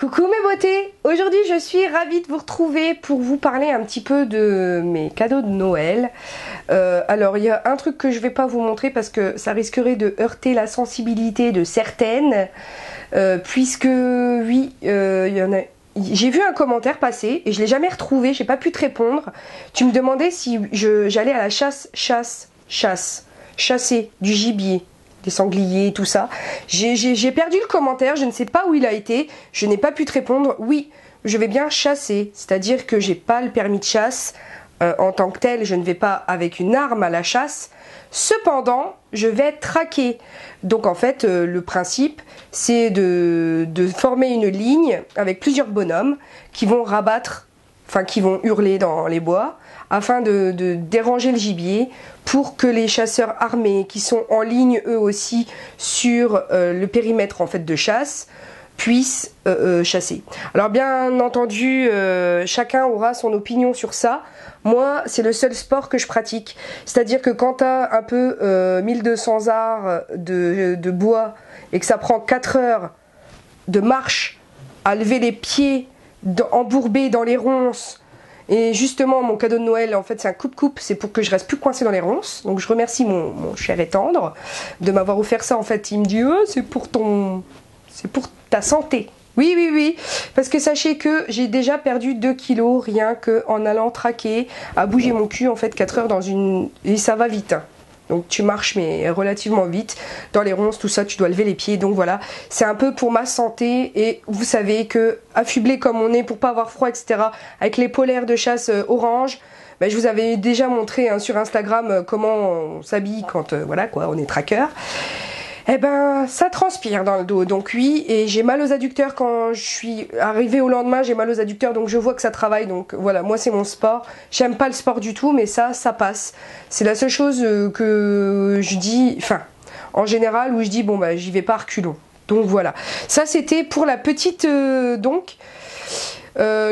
Coucou mes beautés! Aujourd'hui je suis ravie de vous retrouver pour vous parler un petit peu de mes cadeaux de Noël. Alors il y a un truc que je vais pas vous montrer parce que ça risquerait de heurter la sensibilité de certaines. Puisque oui, il y en a... J'ai vu un commentaire passer et je l'ai jamais retrouvé, j'ai pas pu te répondre. Tu me demandais si j'allais à la chasser du gibier, des sangliers, tout ça. J'ai perdu le commentaire, je ne sais pas où il a été, je n'ai pas pu te répondre. Oui, je vais bien chasser, c'est-à-dire que j'ai pas le permis de chasse en tant que tel, je ne vais pas avec une arme à la chasse. Cependant, je vais traquer. Donc en fait, le principe, c'est de former une ligne avec plusieurs bonhommes qui vont rabattre, enfin qui vont hurler dans les bois, afin de déranger le gibier pour que les chasseurs armés qui sont en ligne eux aussi sur le périmètre en fait de chasse puissent chasser. Alors bien entendu, chacun aura son opinion sur ça. Moi, c'est le seul sport que je pratique. C'est-à-dire que quand t'as un peu 1200 arts de bois et que ça prend 4 heures de marche à lever les pieds embourbés dans les ronces, et justement mon cadeau de Noël en fait c'est un coupe-coupe, c'est pour que je reste plus coincée dans les ronces, donc je remercie mon cher et tendre de m'avoir offert ça en fait, il me dit oh, c'est pour ta santé. Oui, oui, oui, parce que sachez que j'ai déjà perdu 2 kilos rien qu'en allant traquer, à bouger mon cul en fait 4 heures dans une... Et ça va vite, hein. Donc tu marches mais relativement vite, dans les ronces, tout ça, tu dois lever les pieds, donc voilà. C'est un peu pour ma santé et vous savez que affublé comme on est pour pas avoir froid, etc. Avec les polaires de chasse orange, bah, je vous avais déjà montré hein, sur Instagram comment on s'habille quand voilà quoi, on est traqueur. Eh ben, ça transpire dans le dos, donc oui, et j'ai mal aux adducteurs quand je suis arrivée au lendemain, j'ai mal aux adducteurs, donc je vois que ça travaille, donc voilà, moi c'est mon sport, j'aime pas le sport du tout, mais ça passe, c'est la seule chose que je dis, enfin, en général, où je dis, bon bah, j'y vais pas reculons, donc voilà, ça c'était pour la petite,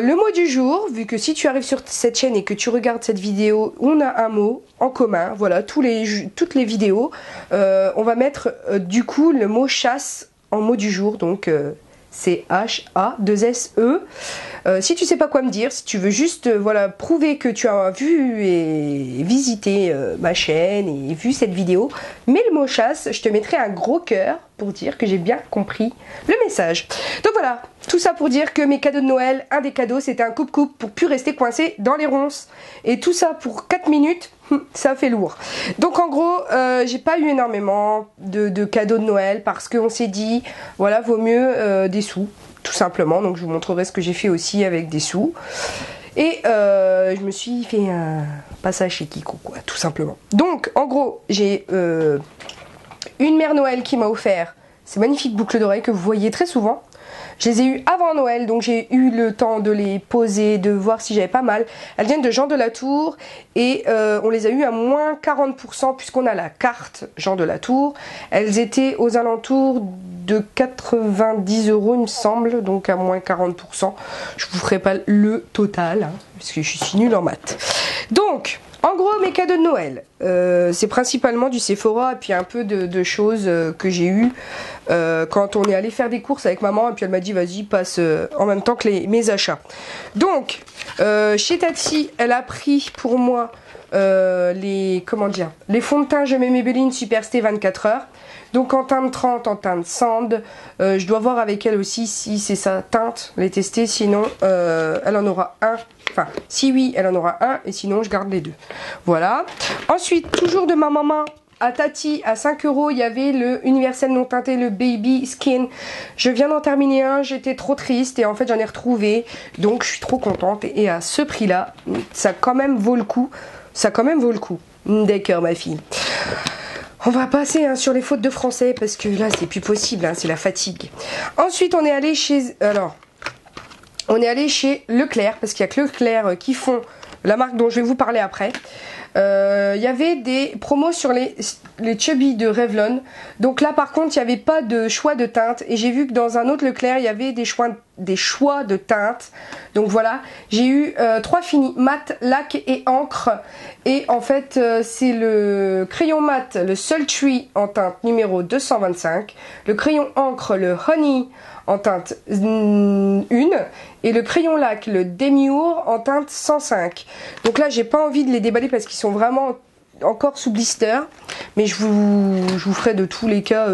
le mot du jour, vu que si tu arrives sur cette chaîne et que tu regardes cette vidéo, on a un mot en commun, voilà, toutes les vidéos, on va mettre du coup le mot chasse en mot du jour, donc c'est H-A-2-S-E. Si tu sais pas quoi me dire, si tu veux juste voilà, prouver que tu as vu et visité ma chaîne et vu cette vidéo, mets le mot chasse, je te mettrai un gros cœur pour dire que j'ai bien compris le message. Donc voilà, tout ça pour dire que mes cadeaux de Noël, un des cadeaux c'était un coupe-coupe pour plus rester coincé dans les ronces. Et tout ça pour 4 minutes, ça fait lourd. Donc en gros, j'ai pas eu énormément de cadeaux de Noël parce qu'on s'est dit, voilà, vaut mieux des sous, tout simplement. Donc je vous montrerai ce que j'ai fait aussi avec des sous. Et je me suis fait un passage chez Kiko, quoi, tout simplement. Donc en gros, j'ai... une mère Noël qui m'a offert ces magnifiques boucles d'oreilles que vous voyez très souvent. Je les ai eues avant Noël, donc j'ai eu le temps de les poser, de voir si j'avais pas mal. Elles viennent de Jean Delatour et on les a eues à moins 40% puisqu'on a la carte Jean Delatour. Elles étaient aux alentours de 90 € il me semble, donc à moins 40%. Je vous ferai pas le total, hein, parce que je suis nulle en maths. Donc... en gros, mes cadeaux de Noël, c'est principalement du Sephora et puis un peu de choses que j'ai eues quand on est allé faire des courses avec maman et puis elle m'a dit vas-y passe en même temps que mes achats. Donc, chez Tati, elle a pris pour moi les fonds de teint Je mets Maybelline Superstay 24 h. Donc en teinte 30, en teinte sand, je dois voir avec elle aussi si c'est sa teinte, les tester, sinon elle en aura un, enfin si oui elle en aura un et sinon je garde les deux. Voilà. Ensuite, toujours de ma maman à Tati, à 5 € il y avait le universel non teinté, le baby skin. Je viens d'en terminer un, j'étais trop triste et en fait j'en ai retrouvé, donc je suis trop contente et à ce prix là, ça quand même vaut le coup, ça quand même vaut le coup. D'accord ma fille. On va passer hein, sur les fautes de français parce que là c'est plus possible, hein, c'est la fatigue. Ensuite on est allé chez... alors, on est allé chez Leclerc parce qu'il n'y a que Leclerc qui font la marque dont je vais vous parler après. Il y avait des promos sur les chubby de Revlon. Donc là par contre il n'y avait pas de choix de teinte et j'ai vu que dans un autre Leclerc il y avait des choix de teintes. Donc voilà, j'ai eu 3 finis, mat, lac et encre. Et en fait c'est le crayon mat, le Sultry en teinte numéro 225, le crayon encre, le Honey en teinte 1 et le crayon lac, le Demiure, en teinte 105. Donc là j'ai pas envie de les déballer parce qu'ils sont vraiment encore sous blister, mais je vous ferai de tous les cas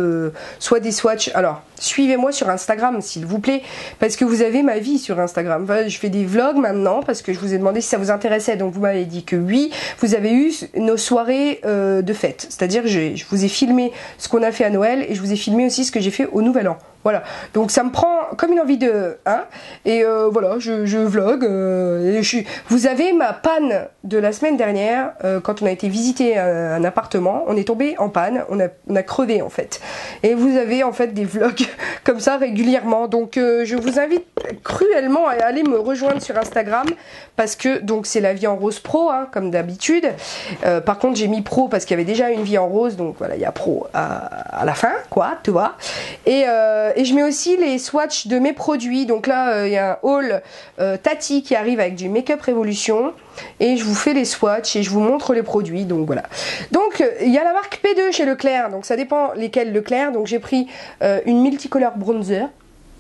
soit des swatchs. Alors suivez-moi sur Instagram s'il vous plaît, parce que vous avez ma vie sur Instagram. Enfin, je fais des vlogs maintenant parce que je vous ai demandé si ça vous intéressait, donc vous m'avez dit que oui. Vous avez eu nos soirées de fête, c'est-à-dire je vous ai filmé ce qu'on a fait à Noël et je vous ai filmé aussi ce que j'ai fait au Nouvel An. Voilà, donc ça me prend comme une envie de... Hein, et voilà, je vlog. Vous avez ma panne de la semaine dernière, quand on a été visiter un appartement, on est tombé en panne, on a crevé en fait. Et vous avez en fait des vlogs comme ça régulièrement. Donc je vous invite cruellement à aller me rejoindre sur Instagram, parce que donc c'est la vie en rose pro, hein, comme d'habitude. Par contre j'ai mis pro parce qu'il y avait déjà une vie en rose, donc voilà, il y a pro à la fin, quoi, tu vois. Et je mets aussi les swatchs de mes produits. Donc là, il y a un haul Tati qui arrive avec du Make Up Révolution. Et je vous fais les swatchs et je vous montre les produits. Donc voilà. Donc il y a la marque P2 chez Leclerc. Donc ça dépend lesquels Leclerc. Donc j'ai pris une multicolor bronzer.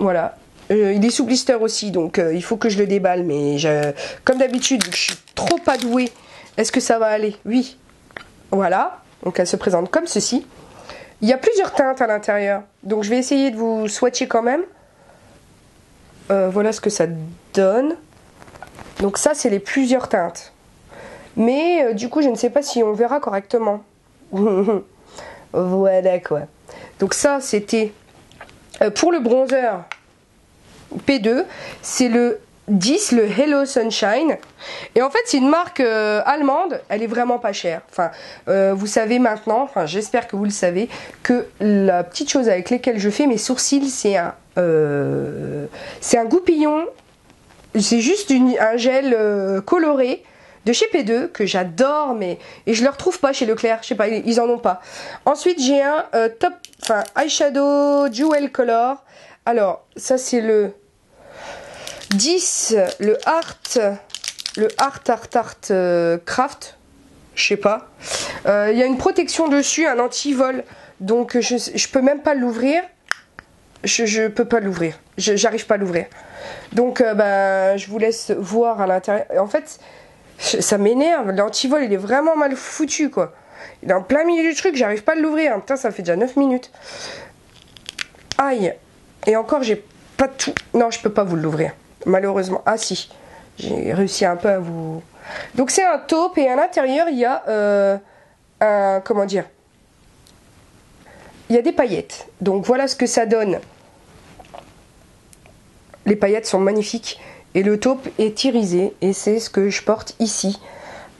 Voilà. Il est sous blister aussi. Donc il faut que je le déballe. Mais comme d'habitude, je suis trop pas douée. Est-ce que ça va aller? Oui. Voilà. Donc elle se présente comme ceci. Il y a plusieurs teintes à l'intérieur, donc je vais essayer de vous swatcher quand même. Voilà ce que ça donne. Donc ça, c'est les plusieurs teintes. Mais du coup, je ne sais pas si on verra correctement. Voilà quoi. Donc ça, c'était pour le bronzer P2. C'est le 10, le Hello Sunshine. Et en fait c'est une marque allemande. Elle est vraiment pas chère. Enfin vous savez maintenant, enfin j'espère que vous le savez, que la petite chose avec laquelle je fais mes sourcils, c'est un goupillon. C'est juste un gel coloré de chez P2 que j'adore, mais et je le retrouve pas chez Leclerc, je sais pas, ils en ont pas. Ensuite j'ai un eyeshadow Jewel Color. Alors ça c'est le 10, le Art Craft, je sais pas. Il y a une protection dessus, un anti-vol, donc je peux même pas l'ouvrir. Je peux pas l'ouvrir, j'arrive pas à l'ouvrir. Donc bah, je vous laisse voir à l'intérieur. En fait, ça m'énerve, l'anti-vol il est vraiment mal foutu quoi. Il est en plein milieu du truc, j'arrive pas à l'ouvrir. Putain, ça fait déjà 9 minutes. Aïe, et encore j'ai pas tout. Non, je peux pas vous l'ouvrir. Malheureusement, ah si, j'ai réussi un peu à vous... Donc c'est un taupe et à l'intérieur il y a un... comment dire, il y a des paillettes. Donc voilà ce que ça donne. Les paillettes sont magnifiques et le taupe est irisé et c'est ce que je porte ici.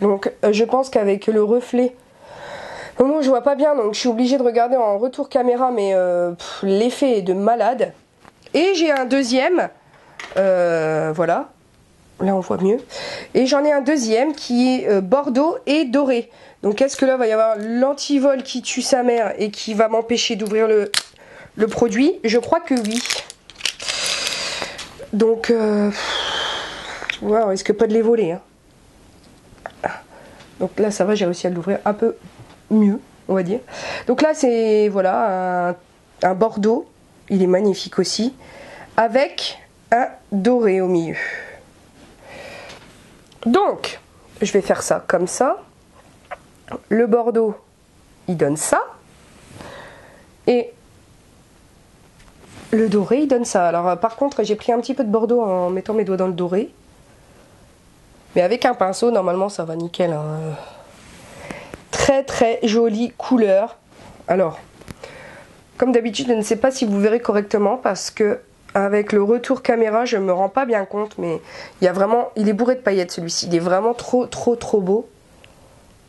Donc je pense qu'avec le reflet... Au moment où je vois pas bien, donc je suis obligée de regarder en retour caméra, mais l'effet est de malade. Et j'ai un deuxième... voilà, là on voit mieux. Et j'en ai un deuxième qui est bordeaux et doré. Donc est-ce que là va y avoir l'antivol qui tue sa mère et qui va m'empêcher d'ouvrir le produit? Je crois que oui. Donc ouais, on risque pas de les voler hein. Donc là ça va, j'ai réussi à l'ouvrir un peu mieux, on va dire. Donc là c'est voilà un bordeaux, il est magnifique aussi, avec un doré au milieu. Donc je vais faire ça comme ça. Le bordeaux il donne ça et le doré il donne ça. Alors par contre j'ai pris un petit peu de bordeaux en mettant mes doigts dans le doré, mais avec un pinceau normalement ça va nickel hein. Très très jolie couleur. Alors comme d'habitude je ne sais pas si vous verrez correctement parce que avec le retour caméra, je me rends pas bien compte, mais il y a vraiment, il est bourré de paillettes celui-ci. Il est vraiment trop beau.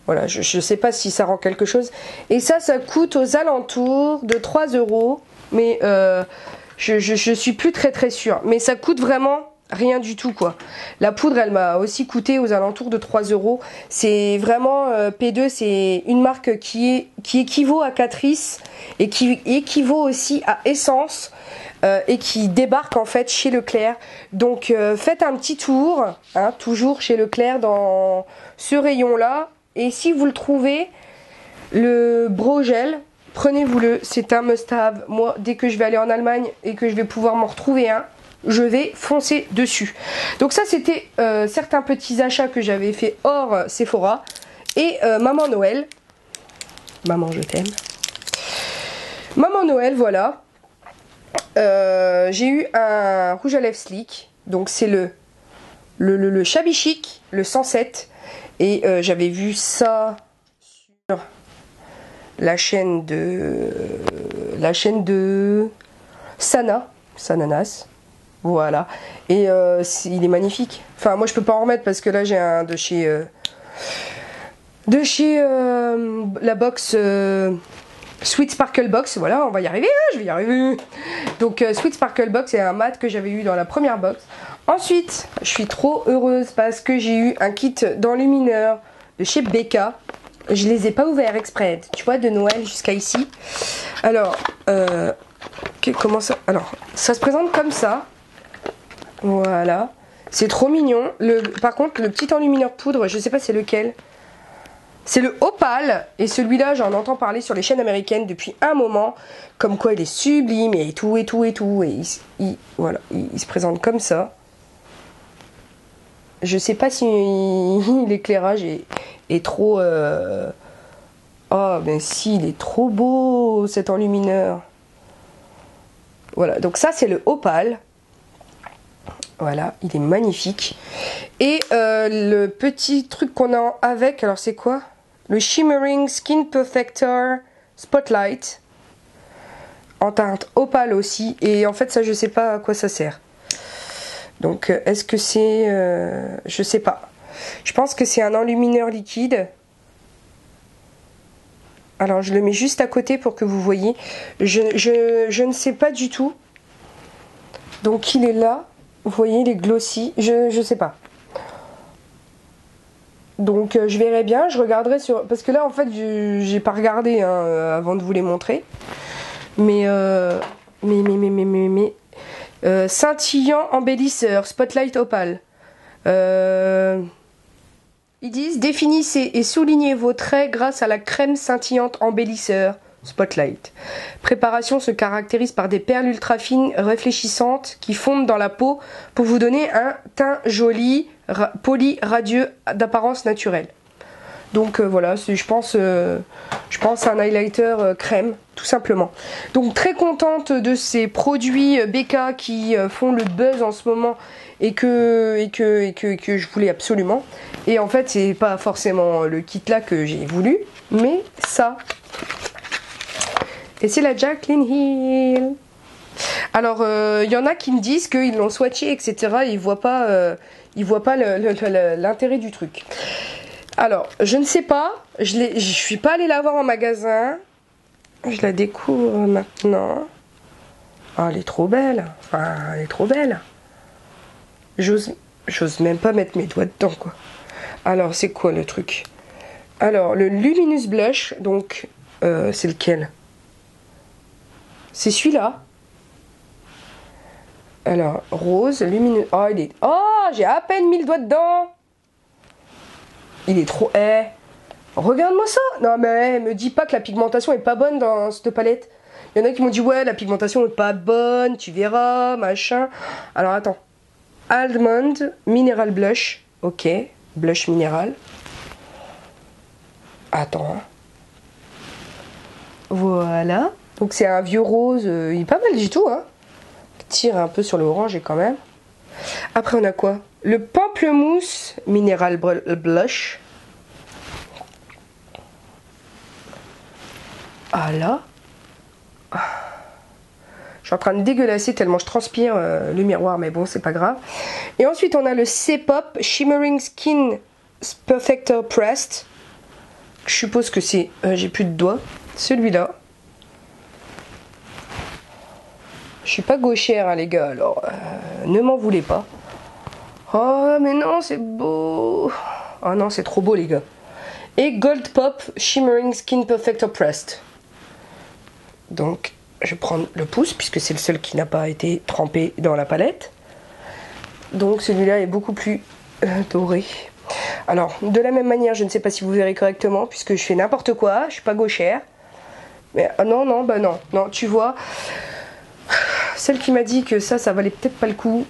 Voilà, je sais pas si ça rend quelque chose. Et ça, ça coûte aux alentours de 3 €, mais je suis plus très sûre. Mais ça coûte vraiment rien du tout quoi. La poudre, elle m'a aussi coûté aux alentours de 3 €. C'est vraiment P2, c'est une marque qui équivaut à Catrice et qui équivaut aussi à Essence. Et qui débarque en fait chez Leclerc. Donc faites un petit tour, hein, toujours chez Leclerc dans ce rayon là. Et si vous le trouvez, le Brogel, prenez-vous-le, c'est un must-have. Moi, dès que je vais aller en Allemagne et que je vais pouvoir m'en retrouver un, je vais foncer dessus. Donc ça, c'était certains petits achats que j'avais fait hors Sephora. Et Maman Noël. Maman, je t'aime. Maman Noël, voilà. J'ai eu un rouge à lèvres Slick. Donc c'est le Chabichic, le 107. Et j'avais vu ça sur la chaîne de... Sana. Sananas. Voilà. Et il est magnifique. Enfin, moi, je peux pas en remettre parce que là, j'ai un de chez... la box... Sweet Sparkle Box, voilà, on va y arriver, hein, je vais y arriver. Donc Sweet Sparkle Box, c'est un mat que j'avais eu dans la première box. Ensuite, je suis trop heureuse parce que j'ai eu un kit d'enlumineur de chez Becca. Je les ai pas ouverts exprès, tu vois, de Noël jusqu'à ici. Alors, comment ça... Alors, ça se présente comme ça. Voilà, c'est trop mignon. Par contre, le petit enlumineur poudre, je sais pas c'est lequel. C'est le Opal, et celui-là, j'en entends parler sur les chaînes américaines depuis un moment, comme quoi il est sublime, et tout, et tout, et tout, et voilà, il se présente comme ça. Je sais pas si l'éclairage est trop... Oh, ben si, il est trop beau, cet enlumineur. Voilà, donc ça, c'est le Opal. Voilà, il est magnifique. Et le petit truc qu'on a avec, alors c'est quoi ? Le Shimmering Skin Perfector Spotlight en teinte opale aussi, et en fait ça je sais pas à quoi ça sert, donc est-ce que c'est je sais pas, je pense que c'est un enlumineur liquide. Alors je le mets juste à côté pour que vous voyez. Je ne sais pas du tout, donc il est là, vous voyez, il est glossy, je sais pas. Donc je verrai bien, je regarderai sur... Parce que là en fait j'ai pas regardé hein, avant de vous les montrer. Mais scintillant embellisseur, spotlight opale. Ils disent définissez et soulignez vos traits grâce à la crème scintillante embellisseur, spotlight. Préparation se caractérise par des perles ultra fines réfléchissantes qui fondent dans la peau pour vous donner un teint joli, poli, radieux, d'apparence naturelle. Donc voilà, je pense à un highlighter crème, tout simplement. Donc très contente de ces produits Becca qui font le buzz en ce moment et que je voulais absolument. Et en fait, c'est pas forcément le kit là que j'ai voulu, mais ça. Et c'est la Jaclyn Hill. Alors, il y en a qui me disent qu'ils l'ont swatché, etc. Et ils voient pas l'intérêt du truc. Alors, je ne sais pas. Je suis pas allée la voir en magasin. Je la découvre maintenant. Ah, elle est trop belle. Enfin, elle est trop belle. J'ose même pas mettre mes doigts dedans, quoi. Alors, c'est quoi le truc? Alors, le Luminous Blush. Donc, c'est lequel? C'est celui-là. Alors, rose, lumineux. Oh, il est... Oh, j'ai à peine mis le doigt dedans. Il est trop... Eh, regarde-moi ça. Non, mais me dis pas que la pigmentation est pas bonne dans cette palette. Il y en a qui m'ont dit, ouais, la pigmentation est pas bonne, tu verras, machin. Alors, attends. Almond, mineral blush. Ok, blush minéral. Attends. Voilà. Donc c'est un vieux rose, il est pas mal du tout, hein. Tire un peu sur le orange et quand même. Après on a quoi? Le pamplemousse minéral blush. Ah là. Je suis en train de dégueulasser tellement je transpire le miroir, mais bon c'est pas grave. Et ensuite on a le C-Pop Shimmering Skin Perfector Pressed. Je suppose que c'est... j'ai plus de doigts. Celui-là. Je suis pas gauchère, hein, les gars, alors ne m'en voulez pas. Oh, mais non, c'est beau. Oh non, c'est trop beau, les gars. Et Gold Pop Shimmering Skin Perfector Pressed. Donc, je prends le pouce, puisque c'est le seul qui n'a pas été trempé dans la palette. Donc, celui-là est beaucoup plus doré. Alors, de la même manière, je ne sais pas si vous verrez correctement, puisque je fais n'importe quoi, je suis pas gauchère. Mais non, non, bah non, non, tu vois. Celle qui m'a dit que ça, ça valait peut-être pas le coup.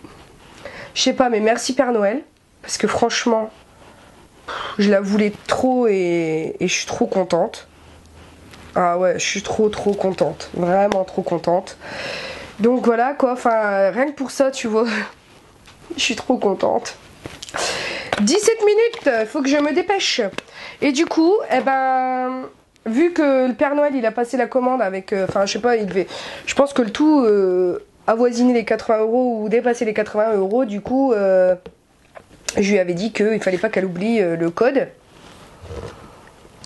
Je sais pas, mais merci Père Noël. Parce que franchement, je la voulais trop et je suis trop contente. Ah ouais, je suis trop contente. Vraiment trop contente. Donc voilà quoi, enfin rien que pour ça, tu vois, je suis trop contente. 17 minutes, faut que je me dépêche. Et du coup, eh ben... Vu que le Père Noël il a passé la commande avec, enfin je sais pas, il devait, je pense que le tout avoisiner les 80 € ou dépasser les 80 €, du coup je lui avais dit qu'il fallait pas qu'elle oublie le code.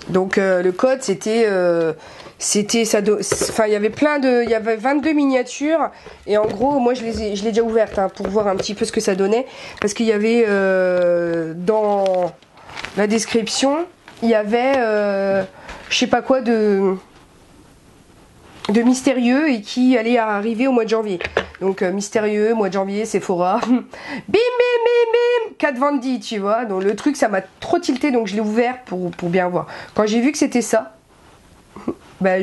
Donc le code c'était, enfin il y avait plein de, il y avait 22 miniatures et en gros moi je l'ai déjà ouverte hein, pour voir un petit peu ce que ça donnait parce qu'il y avait dans la description il y avait je sais pas quoi de mystérieux et qui allait arriver au mois de janvier. Donc mystérieux, mois de janvier, Sephora. Bim, bim, bim, bim, Kat Von D, tu vois. Donc le truc, ça m'a trop tilté, donc je l'ai ouvert pour bien voir. Quand j'ai vu que c'était ça, bah,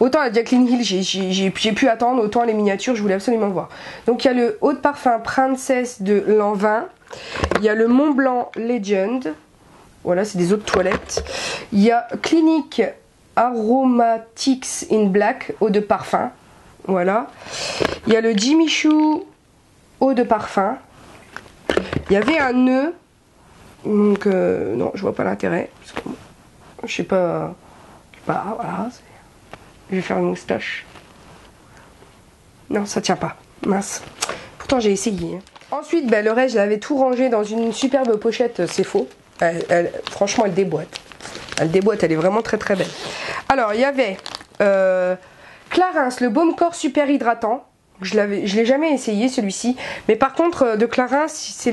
autant la Jaclyn Hill, j'ai pu attendre, autant les miniatures, je voulais absolument voir. Donc il y a le eau de parfum Princesse de Lanvin. Il y a le Mont Blanc Legend. Voilà, c'est des eaux de toilette. Il y a Clinique Aromatics in Black, eau de parfum. Voilà. Il y a le Jimmy Choo, eau de parfum. Il y avait un nœud. Donc, non, je vois pas l'intérêt. Je sais pas. Bah, voilà. Je vais faire une moustache. Non, ça tient pas. Mince. Pourtant, j'ai essayé. Ensuite, bah, le reste, je l'avais tout rangé dans une superbe pochette. C'est faux. Franchement, elle déboîte. Elle déboîte, elle est vraiment très belle. Alors, il y avait Clarins, le baume corps super hydratant. Je l'ai jamais essayé celui-ci. Mais par contre, de Clarins, c'est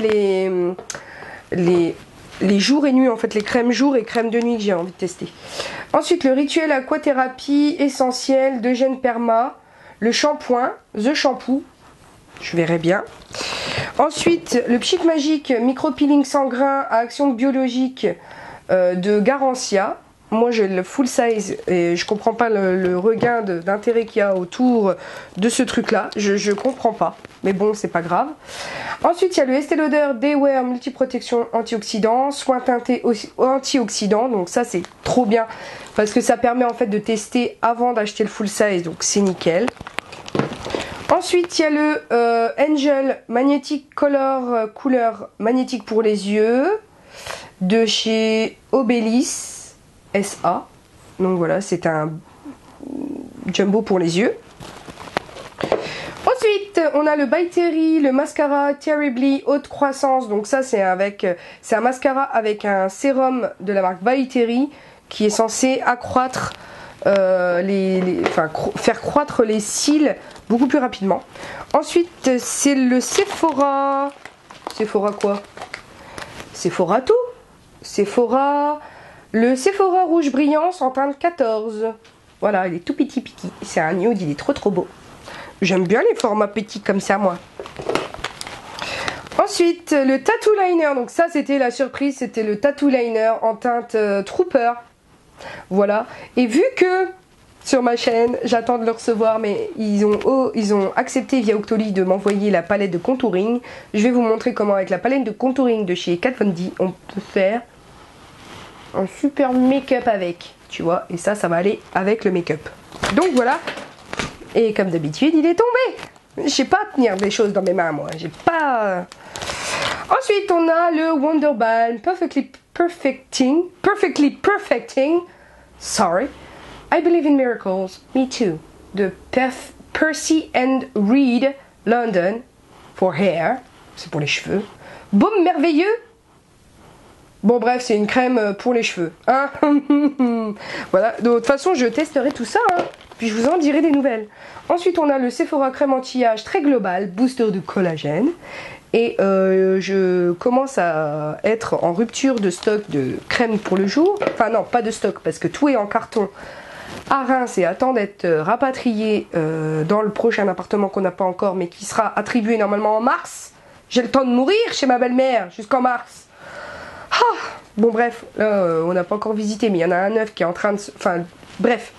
les jours et nuits, en fait, les crèmes jour et crèmes de nuit que j'ai envie de tester. Ensuite, le rituel aquathérapie essentiel de Genperma. Le shampoing, The Shampoo. Je verrai bien. Ensuite, le Pchit Magique micro-peeling sans grain à action biologique de Garancia. Moi, j'ai le full size et je comprends pas le regain d'intérêt qu'il y a autour de ce truc-là. Je comprends pas. Mais bon, c'est pas grave. Ensuite, il y a le Estée Lauder Daywear multiprotection antioxydant, soin teinté antioxydant. Donc ça, c'est trop bien parce que ça permet en fait de tester avant d'acheter le full size. Donc c'est nickel. Ensuite, il y a le Angel Magnetic Color couleur magnétique pour les yeux de chez Obélisse SA. Donc voilà, c'est un jumbo pour les yeux. Ensuite, on a le By Terry, le mascara Terribly haute croissance. Donc ça, c'est un mascara avec un sérum de la marque By Terry qui est censé accroître faire croître les cils beaucoup plus rapidement. Ensuite, c'est le Sephora. Sephora quoi? Sephora tout. Sephora. Le Sephora rouge brillance en teinte 14. Voilà, il est tout petit. C'est un nude, il est trop beau. J'aime bien les formats petits comme ça, moi. Ensuite, le Tattoo Liner. Donc ça, c'était la surprise. C'était le Tattoo Liner en teinte Trooper. Voilà, et vu que sur ma chaîne, j'attends de le recevoir, mais ils ont accepté via Octoly de m'envoyer la palette de contouring. Je vais vous montrer comment avec la palette de contouring de chez Kat Von D, on peut faire un super make-up avec, tu vois, et ça va aller avec le make-up. Donc voilà, et comme d'habitude, il est tombé. Je sais pas tenir des choses dans mes mains, moi, j'ai pas... Ensuite, on a le Wonder Balm Perfectly Perfecting. Sorry. I Believe in Miracles. Me Too. De Percy and Reed London. For hair. C'est pour les cheveux. Baume merveilleux. Bon bref, c'est une crème pour les cheveux. Hein. Voilà. De toute façon, je testerai tout ça. Hein. Puis je vous en dirai des nouvelles. Ensuite, on a le Sephora crème anti-âge très global. Booster de collagène. Et je commence à être en rupture de stock de crème pour le jour. Enfin non, pas de stock parce que tout est en carton à Reims et attend d'être rapatrié dans le prochain appartement qu'on n'a pas encore mais qui sera attribué normalement en mars. J'ai le temps de mourir chez ma belle-mère jusqu'en mars. Ah bon bref, là on n'a pas encore visité mais il y en a un neuf qui est en train de... Enfin bref,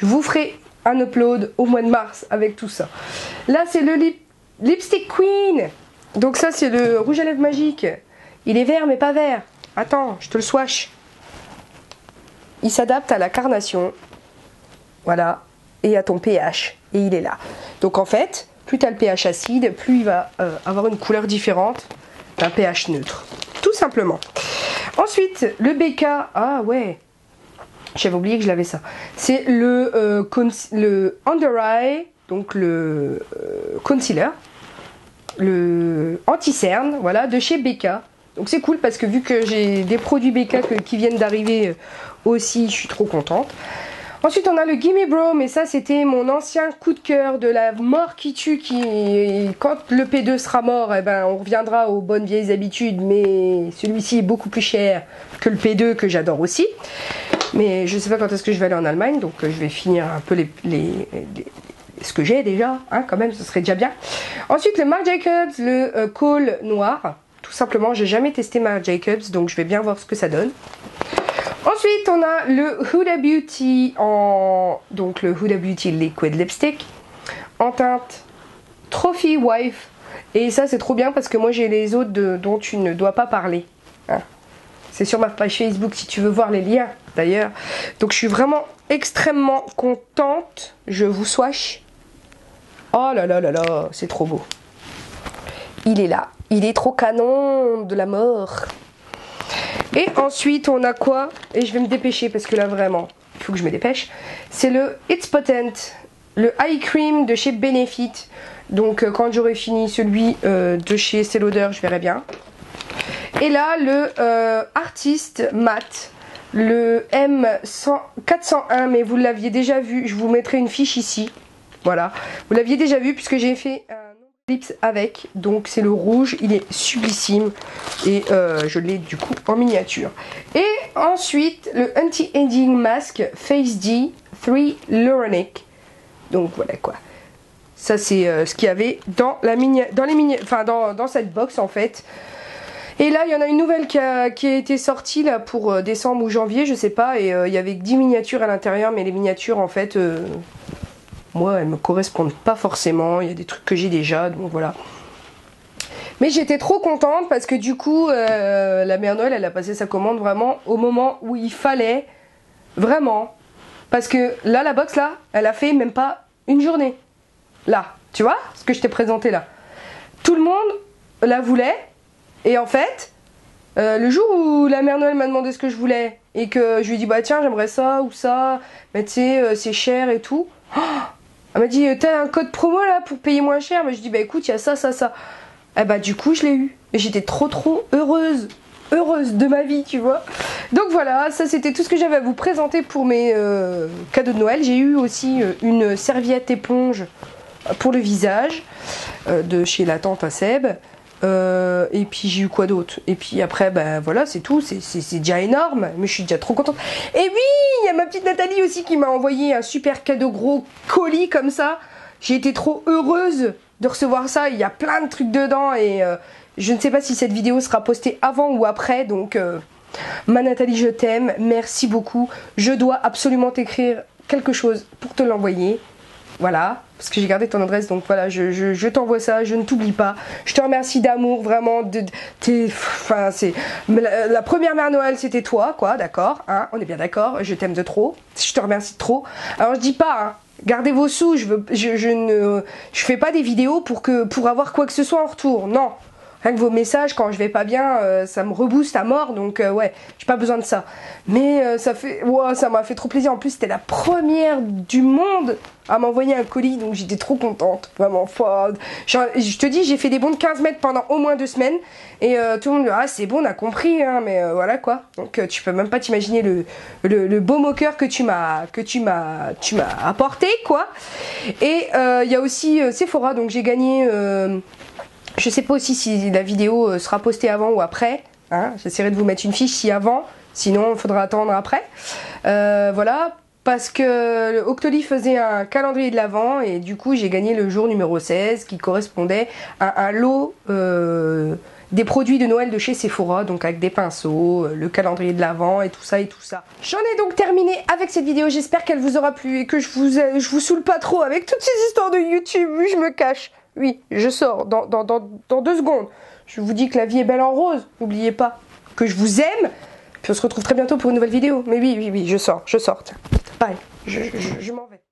Je vous ferai un upload au mois de mars avec tout ça. Là, c'est le Lipstick Queen. Donc ça, c'est le rouge à lèvres magique. Il est vert, mais pas vert. Attends, je te le swatch. Il s'adapte à la carnation. Voilà. Et à ton pH. Et il est là. Donc en fait, plus tu as le pH acide, plus il va avoir une couleur différente d'un pH neutre. Tout simplement. Ensuite, le Becca. Ah ouais. J'avais oublié que je l'avais ça. C'est le Under Eye. Donc le concealer. Le anti-cerne. Voilà, de chez Becca. Donc c'est cool parce que vu que j'ai des produits Becca qui viennent d'arriver aussi, je suis trop contente. Ensuite, on a le Gimme Brow, mais ça, c'était mon ancien coup de cœur de la mort qui tue. Qui, quand le P2 sera mort, eh ben, on reviendra aux bonnes vieilles habitudes. Mais celui-ci est beaucoup plus cher que le P2 que j'adore aussi. Mais je ne sais pas quand est-ce que je vais aller en Allemagne, donc je vais finir un peu ce que j'ai déjà. Hein, quand même, ce serait déjà bien. Ensuite, le Marc Jacobs, le Kohl noir. Tout simplement, j'ai jamais testé Marc Jacobs, donc je vais bien voir ce que ça donne. Ensuite, on a le Huda Beauty donc le Huda Beauty Liquid Lipstick en teinte Trophy Wife. Et ça, c'est trop bien parce que moi, j'ai les autres dont tu ne dois pas parler. Hein. C'est sur ma page Facebook si tu veux voir les liens, d'ailleurs. Donc, je suis vraiment extrêmement contente. Je vous swatch. Oh là là là là, c'est trop beau. Il est là. Il est trop canon de la mort. Et ensuite, on a quoi? Et je vais me dépêcher parce que là, vraiment, il faut que je me dépêche. C'est le It's Potent, le Eye Cream de chez Benefit. Donc, quand j'aurai fini celui de chez Estée Lauder, je verrai bien. Et là, le Artist Matte, le M401, mais vous l'aviez déjà vu. Je vous mettrai une fiche ici. Voilà. Vous l'aviez déjà vu puisque j'ai fait... Lips avec, donc c'est le rouge, il est sublissime et je l'ai du coup en miniature. Et ensuite le Anti-Aging Mask Face D 3 Hyaluronic. Donc voilà quoi. Ça c'est ce qu'il y avait dans la dans cette box en fait. Et là il y en a une nouvelle qui a été sortie là pour décembre ou janvier, je sais pas, et il y avait que 10 miniatures à l'intérieur, mais les miniatures en fait... moi, elles me correspondent pas forcément. Il y a des trucs que j'ai déjà, donc voilà. Mais j'étais trop contente parce que du coup, la mère Noël, elle a passé sa commande vraiment au moment où il fallait. Vraiment. Parce que là, la box, là, elle a fait même pas une journée. Là, tu vois ce que je t'ai présenté là. Tout le monde la voulait. Et en fait, le jour où la mère Noël m'a demandé ce que je voulais et que je lui ai dit, bah tiens, j'aimerais ça ou ça, mais tu sais, c'est cher et tout. Oh, elle m'a dit, t'as un code promo là pour payer moins cher? Mais je dis, bah écoute, il y a ça, ça, ça. Et bah du coup, je l'ai eu. Et j'étais trop heureuse. Heureuse de ma vie, tu vois. Donc voilà, ça c'était tout ce que j'avais à vous présenter pour mes cadeaux de Noël. J'ai eu aussi une serviette éponge pour le visage de chez la tante à Seb. Et puis j'ai eu quoi d'autre? Et puis après, ben voilà, c'est tout. C'est déjà énorme, mais je suis déjà trop contente. Et oui, il y a ma petite Nathalie aussi qui m'a envoyé un super cadeau, gros colis comme ça. J'ai été trop heureuse de recevoir ça. Il y a plein de trucs dedans et je ne sais pas si cette vidéo sera postée avant ou après. Donc, ma Nathalie, je t'aime. Merci beaucoup. Je dois absolument t'écrire quelque chose pour te l'envoyer. Voilà, parce que j'ai gardé ton adresse, donc voilà, je t'envoie ça, je ne t'oublie pas. Je te remercie d'amour, vraiment. Enfin, c'est la première mère Noël, c'était toi, quoi, d'accord, hein, on est bien d'accord, je t'aime de trop, je te remercie de trop. Alors, je dis pas, hein, gardez vos sous, je fais pas des vidéos pour avoir quoi que ce soit en retour, non. Rien que vos messages, quand je vais pas bien, ça me rebooste à mort, donc ouais, j'ai pas besoin de ça. Mais wow, ça m'a fait trop plaisir. En plus, c'était la première du monde à m'envoyer un colis, donc j'étais trop contente, vraiment. Je te dis, j'ai fait des bonds de 15 mètres pendant au moins 2 semaines, et tout le monde dit, ah c'est bon, on a compris, hein, mais voilà quoi. Donc tu peux même pas t'imaginer le beau moqueur que tu m'as apporté, quoi. Et il y a aussi Sephora, donc j'ai gagné. Je sais pas aussi si la vidéo sera postée avant ou après. Hein, j'essaierai de vous mettre une fiche si avant. Sinon, il faudra attendre après. Voilà. Parce que Octoly faisait un calendrier de l'Avent. Et du coup, j'ai gagné le jour numéro 16 qui correspondait à un lot des produits de Noël de chez Sephora, donc avec des pinceaux, le calendrier de l'Avent et tout ça J'en ai donc terminé avec cette vidéo, j'espère qu'elle vous aura plu et que je vous saoule pas trop avec toutes ces histoires de YouTube. Oui, je me cache, oui, je sors dans 2 secondes. Je vous dis que la vie est belle en rose, n'oubliez pas que je vous aime. Puis on se retrouve très bientôt pour une nouvelle vidéo. Mais oui, je sors, tiens. Bye, je m'en vais.